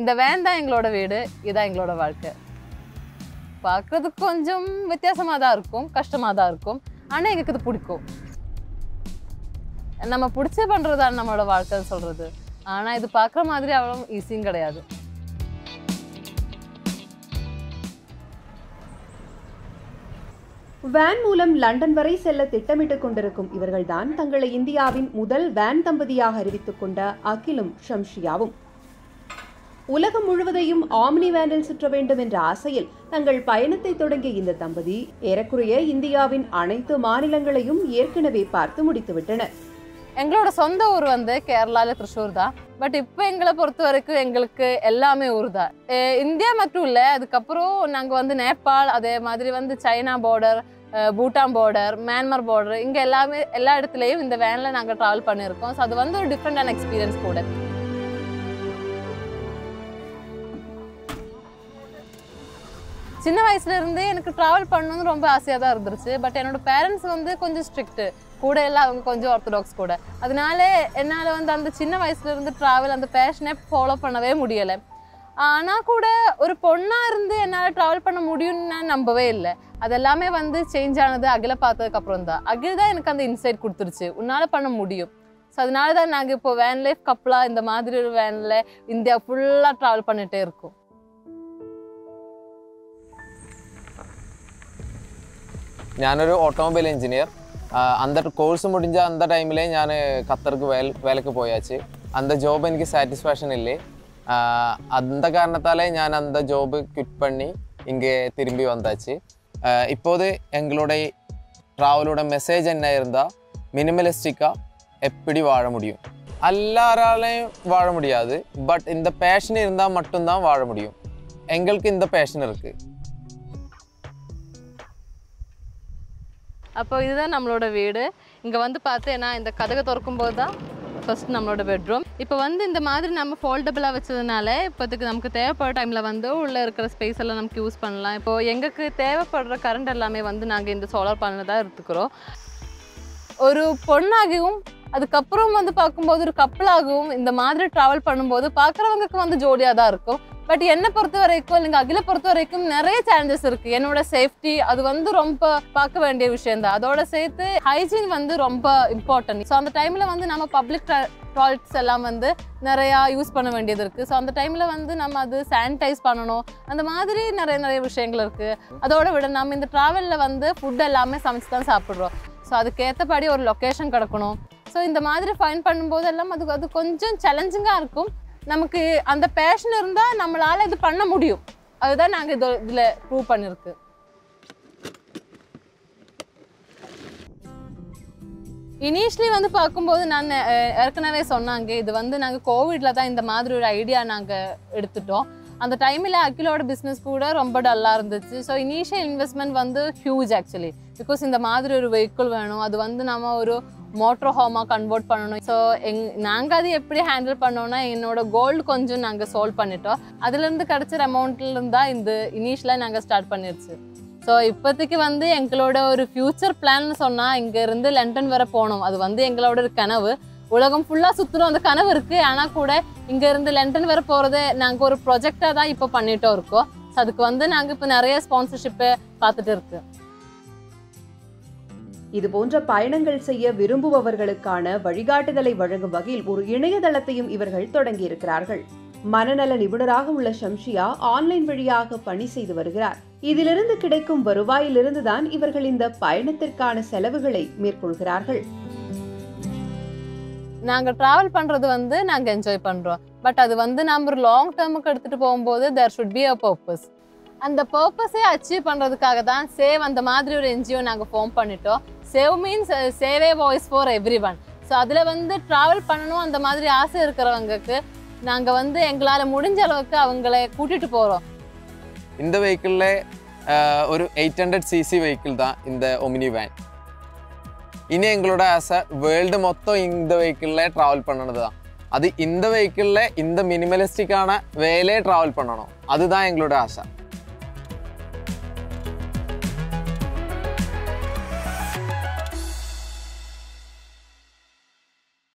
இந்த வேன் தான் எங்களோட வீடு, இதான் எங்களோட வாழ்க்கை. பார்க்குறதுக்கு கொஞ்சம் வித்தியாசமாக தான் இருக்கும், கஷ்டமாக தான் இருக்கும், ஆனால் எங்களுக்கு இது பிடிக்கும். நம்ம பிடிச்சி பண்ணுறது தான் நம்மளோட வாழ்க்கைன்னு சொல்கிறது. ஆனால் இது பார்க்குற மாதிரி அவ்வளோ ஈஸியும் கிடையாது. வேன் மூலம் லண்டன் வரை செல்ல திட்டமிட்டுக் கொண்டிருக்கும் இவர்கள்தான் தங்களை இந்தியாவின் முதல் வேன் தம்பதியாக அறிவித்துக் கொண்ட அகிலும் ஷம்ஷியாவும். உலகம் முழுவதையும் ஆம்னி வேனில் சுற்ற வேண்டும் என்ற ஆசையில் தங்கள் பயணத்தை தொடங்கிய இந்த தம்பதி ஏறக்குறைய இந்தியாவின் அனைத்து மாநிலங்களையும் ஏற்கனவே பார்த்து முடித்துவிட்டனர். எங்களோட சொந்த ஊர் வந்து கேரளாவில் திருஷூர் தான். பட் இப்போ எங்களை பொறுத்த வரைக்கும் எங்களுக்கு எல்லாமே ஊர் தான். இந்தியா மட்டும் இல்லை, அதுக்கப்புறம் நாங்கள் வந்து நேபாள், அதே மாதிரி வந்து China border, Bhutan border, Myanmar border, இங்கே எல்லா இடத்துலையும் இந்த வேனில் நாங்கள் ட்ராவல் பண்ணியிருக்கோம். ஸோ அது வந்து ஒரு டிஃப்ரெண்டான எக்ஸ்பீரியன்ஸ் கூட. சின்ன வயசுலேருந்தே எனக்கு ட்ராவல் பண்ணணும்னு ரொம்ப ஆசையாக தான் இருந்துருச்சு. பட் என்னோடய பேரண்ட்ஸ் வந்து கொஞ்சம் ஸ்ட்ரிக்ட்டு கூட, எல்லாம் அவங்க கொஞ்சம் ஆர்த்தடாக்ஸ் கூட. அதனால என்னால் வந்து அந்த சின்ன வயசுலேருந்து ட்ராவல் அந்த பேஷனை ஃபாலோ பண்ணவே முடியலை. ஆனால் கூட ஒரு பொண்ணாக இருந்து என்னால் ட்ராவல் பண்ண முடியும்னு நான் நம்பவே இல்லை. அதெல்லாமே வந்து சேஞ்ச் ஆனது அகில பார்த்ததுக்கப்புறம் தான். அகில் தான் எனக்கு அந்த இன்சைட் கொடுத்துருச்சு, உன்னால் பண்ண முடியும். ஸோ அதனால தான் நாங்கள் இப்போ வேன் லைஃப் கப்பலாக இந்த மாதிரி ஒரு வேனில் இந்தியா ஃபுல்லாக ட்ராவல் பண்ணிகிட்டே இருக்கோம். ഞാനൊരു ഓട്ടോമൊബൈൽ എഞ്ചിനീയർ അന്ത കോഴ്സ് മുടിഞ്ഞ അന്ത ടൈമിലേ ഞാൻ ഖത്തർക്ക് വേലക്ക് പോയാച്ച് അന്ത ജോബ് എനിക്ക് സാറ്റിസ്ഫാക്ഷൻ ഇല്ലേ അന്ത കാരണത്താലേ ഞാൻ അന്ത ജോബ് ക്വിറ്റ് പണി ഇങ്ങേ തിരുമ്പി വന്നാച്ച് இப்போது எங்களுடைய ட்ராவலோட மெசேஜ் என்ன இருந்தால் மினிமலிஸ்டிக்காக எப்படி வாழ முடியும் எல்லாராலையும் வாழ முடியாது பட் இந்த பேஷன் இருந்தால் மட்டும்தான் வாழ முடியும் எங்களுக்கு இந்த பேஷன் இருக்குது அப்போ இதுதான் நம்மளோட வீடு இங்கே வந்து பார்த்தேன்னா இந்த கதவை திறக்கும்போது தான் ஃபஸ்ட் நம்மளோட பெட்ரூம் இப்போ வந்து இந்த மாதிரி நம்ம ஃபோல்டபுளாக வச்சதுனால இப்போதுக்கு நமக்கு தேவைப்படுற டைமில் வந்து உள்ளே இருக்கிற ஸ்பேஸ் எல்லாம் நமக்கு யூஸ் பண்ணலாம் இப்போது எங்களுக்கு தேவைப்படுற கரண்ட் எல்லாமே வந்து நாங்கள் இந்த சோலார் பேனல் தான் எடுத்துக்கிறோம் ஒரு பொண்ணாகவும் அதுக்கப்புறம் வந்து பார்க்கும்போது ஒரு கப்பலாகவும் இந்த மாதிரி ட்ராவல் பண்ணும்போது பார்க்குறவங்களுக்கு வந்து ஜோடியாக தான் இருக்கும் பட் என்னை பொறுத்த வரைக்கும் இல்லைங்க அகிலை பொறுத்த வரைக்கும் நிறைய சேலஞ்சஸ் இருக்குது என்னோட சேஃப்டி அது வந்து ரொம்ப பார்க்க வேண்டிய விஷயந்தான் அதோட சேர்த்து ஹைஜீன் வந்து ரொம்ப இம்பார்ட்டன்ட் ஸோ அந்த டைமில் வந்து நம்ம பப்ளிக் டாய்லெட்ஸ் எல்லாம் வந்து நிறையா யூஸ் பண்ண வேண்டியது இருக்குது ஸோ அந்த டைமில் வந்து நம்ம அது சானிடைஸ் பண்ணணும் அந்த மாதிரி நிறைய விஷயங்கள் இருக்குது அதோட விட நம்ம இந்த ட்ராவலில் வந்து ஃபுட் எல்லாமே சமைச்சு தான் சாப்பிட்றோம் ஸோ அதுக்கேற்றபடி ஒரு லொக்கேஷன் கிடக்கணும் ஸோ இந்த மாதிரி ஃபைண்ட் பண்ணும்போது எல்லாம் அது கொஞ்சம் சேலஞ்சிங்காக இருக்கும் நமக்கு அந்த பேஷன் இருந்தால் நம்மளால் இது பண்ண முடியும் அதுதான் நாங்கள் இதில் ப்ரூவ் பண்ணியிருக்கு இனிஷியலி வந்து பார்க்கும்போது நான் ஏற்கனவே சொன்னாங்க இது வந்து நாங்கள் கோவிடில் தான் இந்த மாதிரி ஒரு ஐடியா நாங்கள் எடுத்துட்டோம் அந்த டைமில் அகிலோட பிஸ்னஸ் கூட ரொம்ப டல்லாக இருந்துச்சு ஸோ இனிஷியல் இன்வெஸ்ட்மெண்ட் வந்து ஹியூஜ் ஆக்சுவலி பிகாஸ் இந்த மாதிரி ஒரு வெஹிக்கிள் வேணும் அது வந்து நம்ம ஒரு மோட்டர் ஹோமாக கன்வெர்ட் பண்ணணும் ஸோ நாங்கள் அது எப்படி ஹேண்டில் பண்ணோன்னா என்னோட கோல்டு கொஞ்சம் நாங்கள் சோல்வ் பண்ணிட்டோம் அதுலேருந்து கிடச்சிற அமௌண்ட்லேருந்து தான் இந்த இனிஷியலாக நாங்கள் ஸ்டார்ட் பண்ணிடுச்சு ஸோ இப்போதைக்கு வந்து எங்களோட ஒரு ஃப்யூச்சர் பிளான்னு சொன்னால் இங்கேருந்து லண்டன் வரை போகணும் அது வந்து எங்களோட ஒரு கனவு உலகம் ஃபுல்லாக சுற்றணும் அந்த கனவு இருக்குது ஆனால் கூட இங்கேருந்து லண்டன் வரை போகிறது நாங்கள் ஒரு ப்ரொஜெக்டாக தான் இப்போ பண்ணிகிட்டோம் இருக்கோம் ஸோ அதுக்கு வந்து நாங்கள் இப்போ நிறைய ஸ்பான்சர்ஷிப்பை பார்த்துட்டு இருக்கு இதுபோன்ற பயணங்கள் செய்ய விரும்புபவர்களுக்கான வழிகாட்டுதலை வழங்கும் வகையில் ஒரு இணையதளத்தையும் இவர்கள் தொடங்கியிருக்கிறார்கள் மனநல நிபுணராக உள்ள ஷம்ஷியா ஆன்லைன் வழியாக பணி செய்து வருகிறார் இதிலிருந்து கிடைக்கும் வருவாயிலிருந்து தான் இவர்கள் இந்த பயணத்திற்கான செலவுகளை மேற்கொள்கிறார்கள் நாங்கள் டிராவல் பண்ணுறது வந்து நாங்கள் என்ஜாய் பண்ணுறோம் பட் அது வந்து நம்ம லாங் டேர்முக்கு எடுத்துகிட்டு போகும்போது there should be a purpose அந்த பர்பஸை அச்சீவ் பண்ணுறதுக்காக தான் சேவ் அந்த மாதிரி ஒரு என்ஜிஓ நாங்கள் ஃபார்ம் பண்ணிட்டோம் save means save a voice for every one so அதில் வந்து ட்ராவல் பண்ணணும் அந்த மாதிரி ஆசை இருக்கிறவங்களுக்கு நாங்கள் வந்து எங்களால் முடிஞ்ச அளவுக்கு அவங்களை கூட்டிகிட்டு போகிறோம் இந்த வெஹிக்கிளில் ஒரு 800cc வெஹிக்கிள் தான் இந்த ஒமினி வேன் இனி எங்களோட ஆசை வேர்ல்டு மொத்தம் இந்த வெஹிக்கிளில் ட்ராவல் பண்ணது தான் அது இந்த வெஹிக்கிளில் இந்த மினிமலிஸ்டிக்கான வேலையே ட்ராவல் பண்ணணும் அதுதான் எங்களோட ஆசை